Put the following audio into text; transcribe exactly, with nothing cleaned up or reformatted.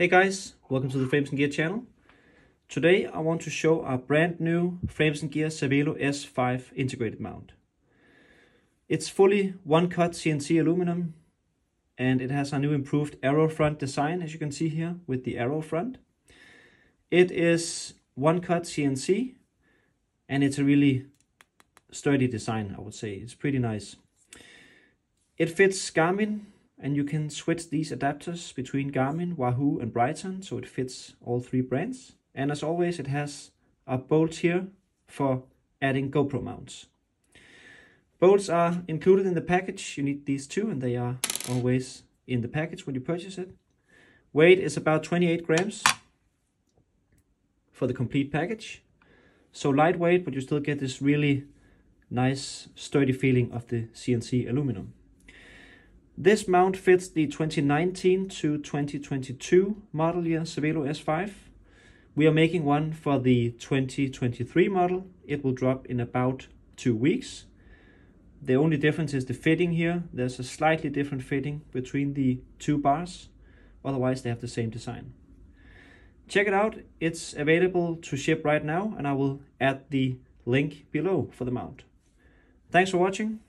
Hey guys, welcome to the Frames and Gear channel. Today I want to show our brand new Frames and Gear Cervelo S five integrated mount. It's fully one-cut C N C aluminum and it has our new improved Aerofront design, as you can see here with the Aerofront. It is one-cut C N C and it's a really sturdy design, I would say. It's pretty nice. It fits Garmin. And you can switch these adapters between Garmin, Wahoo and Bryton, so it fits all three brands. And as always, it has a bolt here for adding GoPro mounts. Bolts are included in the package. You need these two and they are always in the package when you purchase it. Weight is about twenty-eight grams for the complete package. So lightweight, but you still get this really nice sturdy feeling of the C N C aluminum. This mount fits the twenty nineteen to twenty twenty-two model year Cervelo S five. We are making one for the twenty twenty-three model. It will drop in about two weeks. The only difference is the fitting here. There's a slightly different fitting between the two bars. Otherwise, they have the same design. Check it out. It's available to ship right now, and I will add the link below for the mount. Thanks for watching.